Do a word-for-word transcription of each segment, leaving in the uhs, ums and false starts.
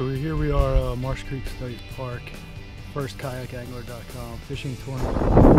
So here we are, uh, Marsh Creek State Park, first kayak angler dot com fishing tournament.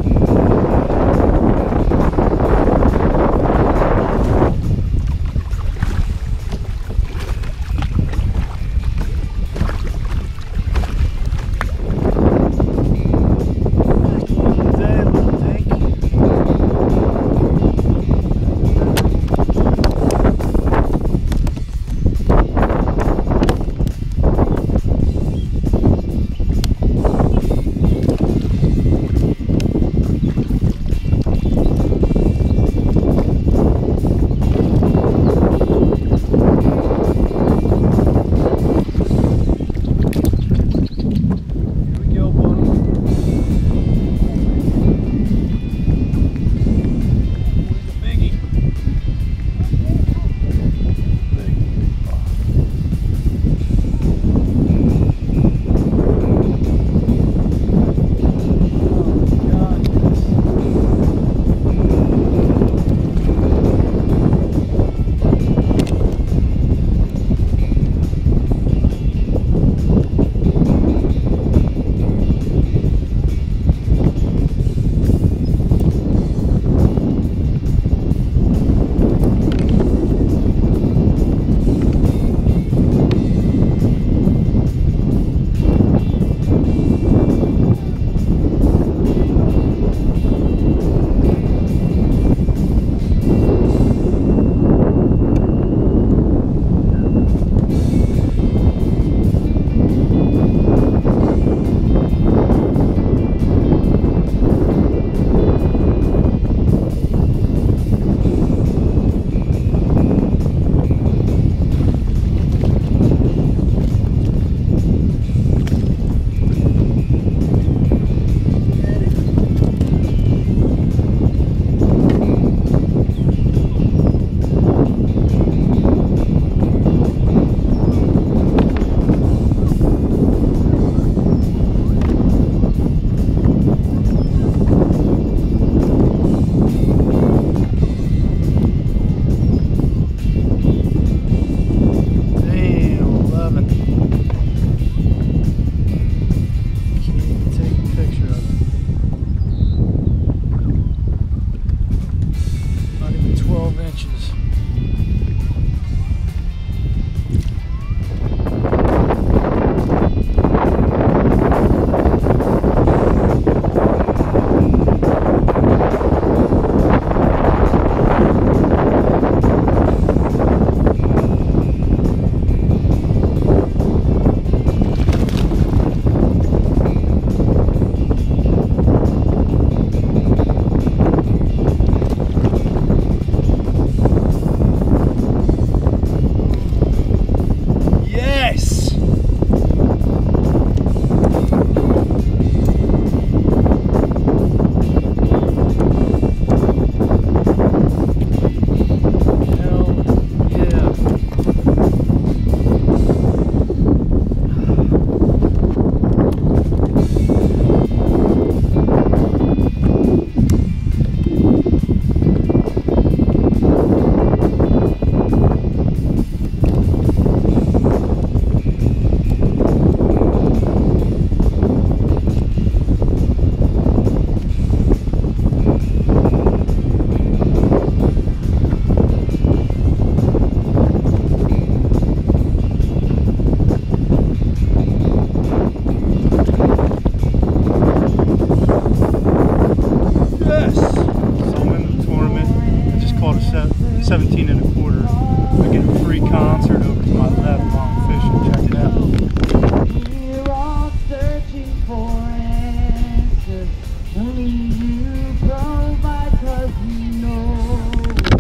seventeen and a quarter. I get a free concert over to my left on fishing. Check it out. We're all searching for answers. Only you provide, cause we know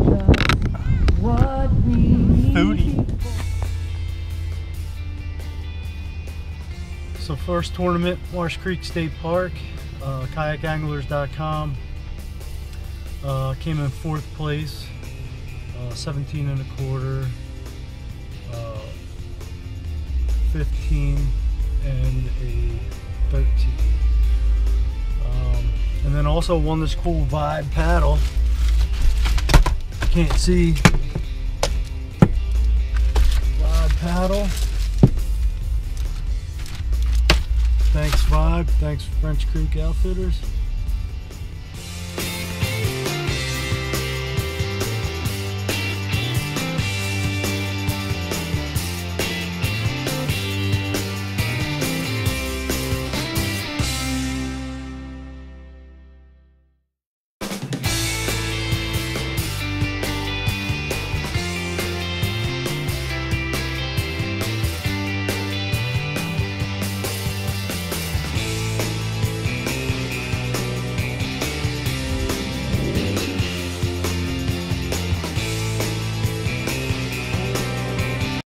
just what we need. Foodie. So first tournament, Marsh Creek State Park, uh, kayak anglers dot com. Uh, came in fourth place. Uh, seventeen and a quarter, uh, fifteen, and a thirteen. Um, and then also won this cool Vibe paddle. Can't see. Vibe paddle. Thanks Vibe, thanks French Creek Outfitters.